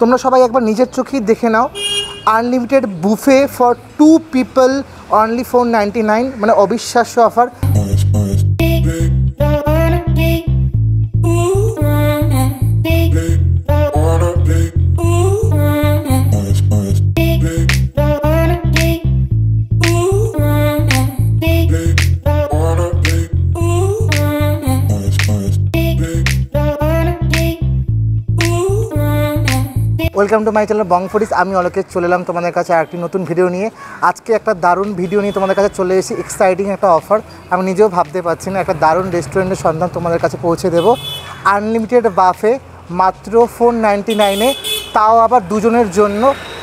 তোমরা সবাই একবার নিজের চোখেই দেখে নাও। Unlimited buffet for two people only for 99, মানে অবিশ্বাস্য offer. Welcome to my channel বংফুডিস, আমি অলোকেশ, চলে এলাম তোমাদের কাছে একটি নতুন ভিডিও নিয়ে। আজকে একটা দারুণ ভিডিও নিয়ে তোমাদের কাছে চলে এসেছি, এক্সাইটিং একটা অফার। আমি নিজেও ভাবতে পারছি না, একটা দারুণ রেস্টুরেন্টের সন্ধান তোমাদের কাছে পৌঁছে দেবো। আনলিমিটেড বাফে মাত্র 499-এ, তাও আবার দুজনের জন্য।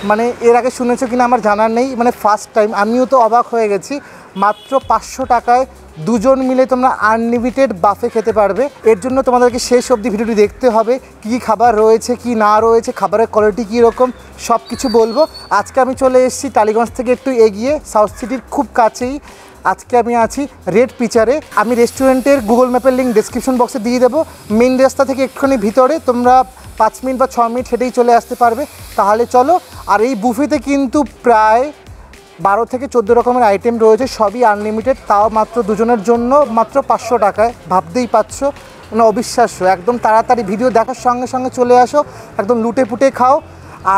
মানে এর আগে শুনেছো কিনা আমার জানা নেই, মানে ফার্স্ট টাইম আমিও তো অবাক হয়ে গেছি। মাত্র 500 টাকায় দুজন মিলে তোমরা আনলিমিটেড বাফে খেতে পারবে। এর জন্য তোমাদেরকে শেষ অবধি ভিডিওটি দেখতে হবে। কী কী খাবার রয়েছে, কি না রয়েছে, খাবারের কোয়ালিটি কীরকম, সব কিছু বলবো। আজকে আমি চলে এসেছি টালিগঞ্জ থেকে একটু এগিয়ে, সাউথ সিটির খুব কাছেই আজকে আমি আছি, রেড পিচারে। আমি রেস্টুরেন্টের গুগল ম্যাপের লিঙ্ক ডেসক্রিপশন বক্সে দিয়ে দেবো। মেন রাস্তা থেকে একটুখানি ভিতরে, তোমরা 5 মিনিট বা 6 মিনিট হেঁটেই চলে আসতে পারবে। তাহলে চলো। আর এই বুফেতে কিন্তু প্রায় 12 থেকে 14 রকমের আইটেম রয়েছে, সবই আনলিমিটেড, তাও মাত্র দুজনের জন্য, মাত্র 500 টাকায়। ভাবতেই পারছো, মানে অবিশ্বাস্য। একদম তাড়াতাড়ি ভিডিও দেখার সঙ্গে সঙ্গে চলে আসো, একদম লুটে পুটে খাও।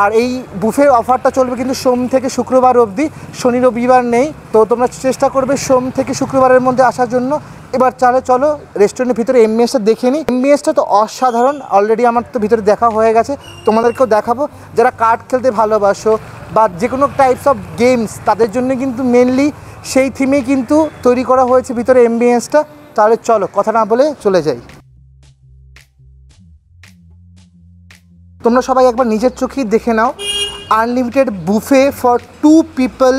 আর এই বুফের অফারটা চলবে কিন্তু সোম থেকে শুক্রবার অবধি, শনি রবিবার নেই। তো তোমরা চেষ্টা করবে সোম থেকে শুক্রবারের মধ্যে আসার জন্য। এবার চলে চলো রেস্টুরেন্টের ভিতরে এমবিএসটা দেখে নিই। এমবিএসটা তো অসাধারণ, অলরেডি আমার তো ভিতরে দেখা হয়ে গেছে, তোমাদেরকেও দেখাবো। যারা কার্ড খেলতে ভালোবাসো বা যে কোনো টাইপস অফ গেমস, তাদের জন্য কিন্তু মেনলি সেই থিমেই কিন্তু তৈরি করা হয়েছে ভিতরে এমবিএসটা। তাহলে চলো, কথা না বলে চলে যাই। তোমরা সবাই একবার নিজের চোখেই দেখে নাও। Unlimited buffet for two people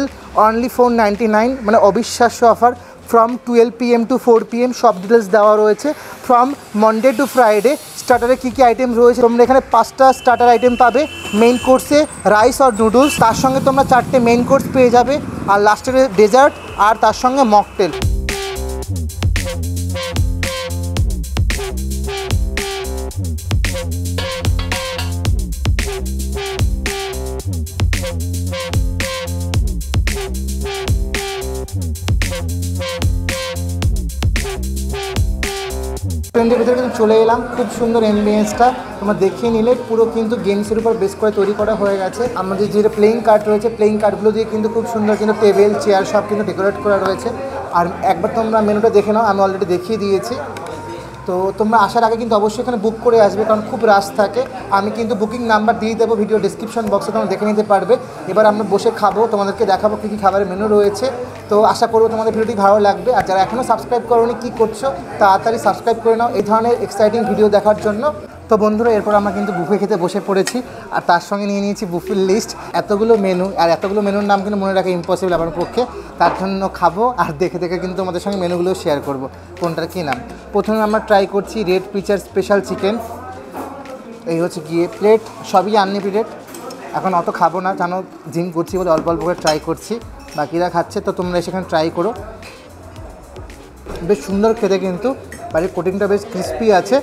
only for 99, মানে অবিশ্বাস্য offer. From 12 PM to 4 PM, সব ডিটেলস দেওয়া রয়েছে। From Monday to Friday. স্টার্টারে কী কী আইটেম রয়েছে, তোমরা এখানে 5টা স্টার্টার আইটেম পাবে। মেইন কোর্সে রাইস আর নুডলস, তার সঙ্গে তোমরা 4টে মেইন কোর্স পেয়ে যাবে, আর লাস্টের ডেজার্ট, আর তার সঙ্গে মকটেল। রেস্টুরেন্টের ভিতরে কিন্তু চলে এলাম, খুব সুন্দর এমবিয়েন্সটা তোমরা দেখিয়ে নিলে। পুরো কিন্তু গেমসের উপর বেস করে তৈরি করা হয়ে গেছে। আমাদের যেটা প্লেইং কার্ড রয়েছে, প্লেইং কার্ডগুলো দিয়ে কিন্তু খুব সুন্দর কিন্তু টেবিল চেয়ার সব কিন্তু ডেকোরেট করা রয়েছে। আর একবার তোমরা মেনুটা দেখে নাও, আমি অলরেডি দেখিয়ে দিয়েছি। তো তোমরা আসার আগে কিন্তু অবশ্যই এখানে বুক করে আসবে, কারণ খুব রাশ থাকে। আমি কিন্তু বুকিং নাম্বার দিয়ে দেবো ভিডিও ডিসক্রিপশন বক্সে, তোমরা দেখে নিতে পারবে। এবার আমরা বসে খাবো, তোমাদেরকে দেখাবো কী কী খাবারের মেনু রয়েছে। তো আশা করবো তোমাদের ভিডিওটি ভালো লাগবে। আর যারা এখনও সাবস্ক্রাইব করোনি, কী করছো, তাড়াতাড়ি সাবস্ক্রাইব করে নাও এই ধরনের এক্সাইটিং ভিডিও দেখার জন্য। তো বন্ধুরা, এরপর আমরা কিন্তু বুফে খেতে বসে পড়েছি, আর তার সঙ্গে নিয়ে নিয়েছি বুফের লিস্ট। এতগুলো মেনু, আর এতগুলো মেনুর নাম কিন্তু মনে রাখা ইম্পসিবল আমার পক্ষে। তার জন্য খাবো আর দেখে দেখে কিন্তু তোমাদের সঙ্গে মেনুগুলো শেয়ার করব কোনটার কী নাম। প্রথমে আমরা ট্রাই করছি রেড পিচার স্পেশাল চিকেন। এই হচ্ছে গিয়ে প্লেট, সবই আনলিমিটেড। এখন অত খাবো না, জানো জিম করছি বলে অল্প অল্প করে ট্রাই করছি, বাকিরা খাচ্ছে। তো তোমরা সেখানে ট্রাই করো, বেশ সুন্দর খেতে কিন্তু। বাড়ির কোটিংটা বেশ ক্রিস্পি আছে,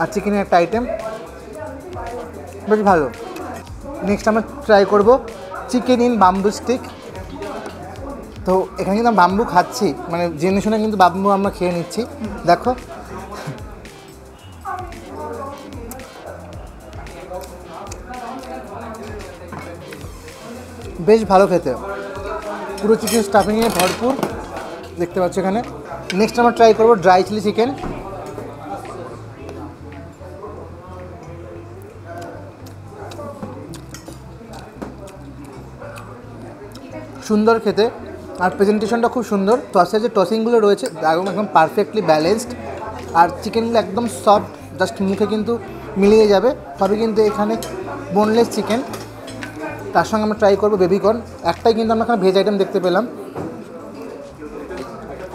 আর চিকেনের একটা আইটেম বেশ ভালো। নেক্সট আমরা ট্রাই করব চিকেন ইন বাম্বু স্টিক। তো এখানে কিন্তু বাম্বু খাচ্ছি, মানে জেনে শুনে কিন্তু বাম্বু আমরা খেয়ে নিচ্ছি। দেখো বেশ ভালো খেতে, পুরো চিকেন স্টাফিংয়ে ভরপুর, দেখতে পাচ্ছ এখানে। নেক্সট আমরা ট্রাই করব ড্রাই চিলি চিকেন। সুন্দর খেতে, আর প্রেজেন্টেশনটা খুব সুন্দর। টসের যে টসিংগুলো রয়েছে একদম একদম পারফেক্টলি ব্যালেন্সড, আর চিকেনগুলো একদম সফট, জাস্ট মুখে কিন্তু মিলিয়ে যাবে। তবে কিন্তু এখানে বোনলেস চিকেন, তার সঙ্গে আমরা ট্রাই করবো বেবিকর্ন। একটাই কিন্তু আমরা এখানে ভেজ আইটেম দেখতে পেলাম,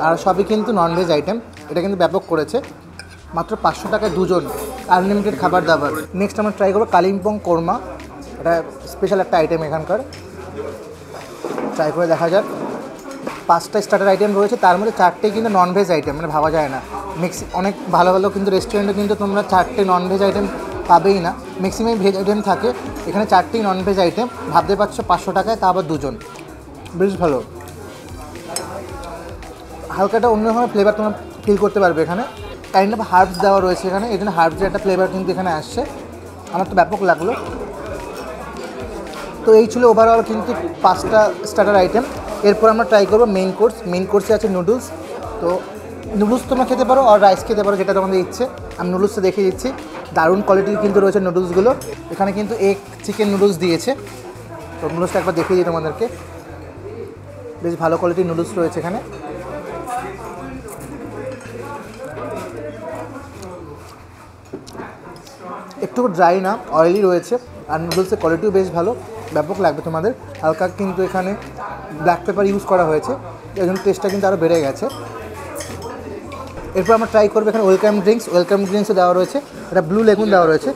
আর সবই কিন্তু ননভেজ আইটেম। এটা কিন্তু ব্যাপক করেছে, মাত্র 500 টাকায় দুজন, আনলিমিটেড খাবার দাবার। নেক্সট আমরা ট্রাই করবো কালিম্পং কোরমা, এটা স্পেশাল একটা আইটেম এখানকার। ট্রাই করে দেখা যাক। 5টা স্টার্টার আইটেম রয়েছে, তার মধ্যে 4টেই কিন্তু ননভেজ আইটেম, মানে ভাবা যায় না। অনেক ভালো ভালো কিন্তু রেস্টুরেন্টে কিন্তু তোমরা 4টে ননভেজ আইটেম পাবেই না, ম্যাক্সিমাম ভেজ আইটেম থাকে। এখানে 4টি ননভেজ আইটেম, ভাবতে পারছো 500 টাকায় তা আবার দুজন, বেশ ভালো। হালকাটা অন্যরকম ফ্লেভার তোমরা ফিল করতে পারবে। এখানে কাইন্ড অফ হার্বস দেওয়া রয়েছে এখানে, এই জন্য হার্বসের একটা ফ্লেভার কিন্তু এখানে আসছে, আমার তো ব্যাপক লাগলো। তো এই ছিল ওভারঅল কিন্তু 5টা স্টার্টার আইটেম। এরপর আমরা ট্রাই করবো মেইন কোর্স। মেইন কোর্সে আছে নুডলস, তো নুডলস তোমরা খেতে পারো আর রাইস খেতে পারো, যেটা তোমাদের ইচ্ছে। আমি নুডলসটা দেখিয়ে দিচ্ছি, দারুণ কোয়ালিটির কিন্তু রয়েছে নুডলসগুলো। এখানে কিন্তু এক চিকেন নুডলস দিয়েছে, তো নুডলসটা একবার দেখিয়ে দিই তোমাদেরকে। বেশ ভালো কোয়ালিটির নুডলস রয়েছে এখানে। একটু ড্রাই না, অয়েলি রয়েছে, আর নুডলসের কোয়ালিটিও বেশ ভালো, ব্যাপক লাগবে তোমাদের। হালকা কিন্তু এখানে ব্ল্যাক পেপার ইউজ করা হয়েছে, এই জন্য টেস্টটা কিন্তু আরও বেড়ে গেছে। এরপর আমরা ট্রাই করবো এখানে ওয়েলকাম ড্রিঙ্কস। ওয়েলকাম ড্রিঙ্কসও দেওয়া রয়েছে, এটা ব্লু লেগুন দেওয়া রয়েছে।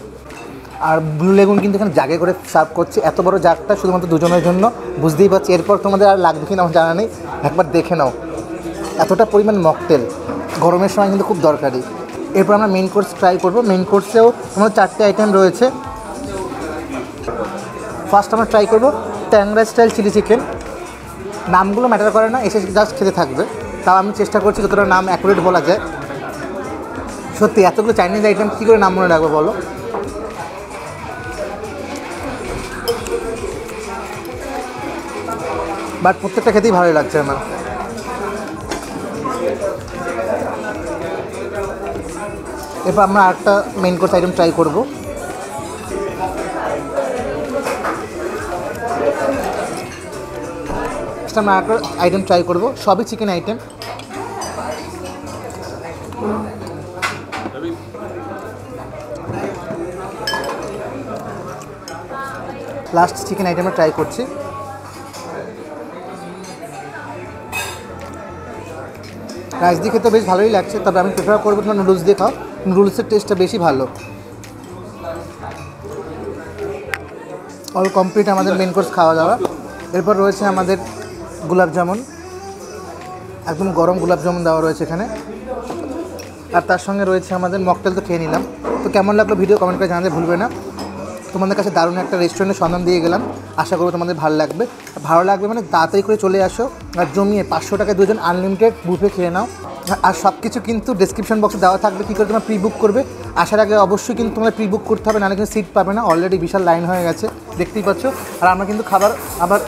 আর ব্লু লেগুন কিন্তু এখানে জাগে করে সার্ভ করছে, এত বড় জাগটা শুধুমাত্র দুজনের জন্য, বুঝতেই পারছি। এরপর তোমাদের আর লাগবে কিনা আমার জানা নেই, একবার দেখে নাও, এতটা পরিমাণ মকটেল গরমের সময় কিন্তু খুব দরকারি। এরপর আমরা মেন কোর্স ট্রাই করবো। মেন কোর্সেও আমাদের 4টে আইটেম রয়েছে। ফার্স্ট আমরা ট্রাই করবো ট্যাংরা স্টাইল চিলি চিকেন। নামগুলো ম্যাটার করে না, এসে জাস্ট খেতে থাকবে, তাও আমি চেষ্টা করছি যতটা নাম অ্যাকুরেট বলা যায়। সত্যি এতগুলো চাইনিজ আইটেম কী করে নাম মনে রাখবো বলো। বাট প্রত্যেকটা খেতেই ভালো লাগছে আমার। এরপর আমরা আরেকটা মেইন কোর্স আইটেম ট্রাই করবো। আমরা আরেকটা আইটেম ট্রাই করবো, সবই chicken item. Last chicken item try করছি। রাইস দিয়ে খেতে বেশ ভালোই লাগছে, তবে আমি প্রেফার করবো তোমার নুডলস দিয়ে খাও, নুডলসের টেস্টটা বেশি ভালো। অল কমপ্লিট আমাদের মেন কোর্স খাওয়া দাওয়া। এরপর রয়েছে আমাদের গোলাপ জামুন, একদম গরম গোলাপ জামুন দেওয়া রয়েছে এখানে। আর তার সঙ্গে রয়েছে আমাদের মকটেল, তো খেয়ে নিলাম। তো কেমন লাগলো ভিডিও কমেন্ট করে জানাতে ভুলবে না। তোমাদের কাছে দারুণ একটা রেস্টুরেন্টের সন্ধান দিয়ে গেলাম, আশা করবো তোমাদের ভালো লাগবে। ভালো লাগবে মানে তাড়াতাড়ি করে চলে আসো আর জমিয়ে 500 টাকায় 2জন আনলিমিটেড বুফে খেয়ে নাও। আর সব কিছু কিন্তু ডেসক্রিপশন বক্সে দেওয়া থাকবে কী করে তোমরা প্রি বুক করবে। আসার আগে অবশ্যই কিন্তু তোমাদের প্রি বুক করতে হবে, নাহলে কিন্তু সিট পাবে না। অলরেডি বিশাল লাইন হয়ে গেছে, দেখতেই পাচ্ছ। আর আমরা কিন্তু খাবার আবার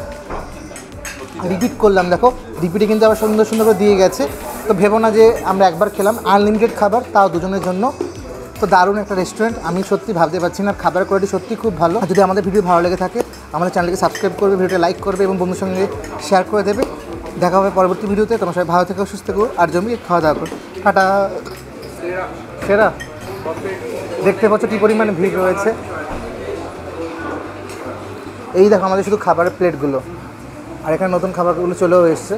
রিপিট করলাম, দেখো রিপিটে কিন্তু আবার সুন্দর সুন্দর করে দিয়ে গেছে। তো ভেবো না যে আমরা একবার খেলাম, আনলিমিটেড খাবার তাও দুজনের জন্য। তো দারুণ একটা রেস্টুরেন্ট, আমি সত্যি ভাবতে পারছি না। খাবার কোয়ালিটি সত্যি খুব ভালো। যদি আমাদের ভিডিও ভালো লেগে থাকে আমাদের চ্যানেলকে সাবস্ক্রাইব করবে, ভিডিওটা লাইক করবে এবং বন্ধুর সঙ্গে শেয়ার করে দেবে। দেখা হবে পরবর্তী ভিডিওতে। তোমার সবাই ভালো থেকে সুস্থ করো আর জমিয়ে খাওয়া দাওয়া করো। টাটা। সেরা দেখতে পাচ্ছ কী পরিমাণে ভিড় রয়েছে। এই দেখো আমাদের শুধু খাবারের প্লেটগুলো, আর এখানে নতুন খাবারগুলো চলেও এসছে।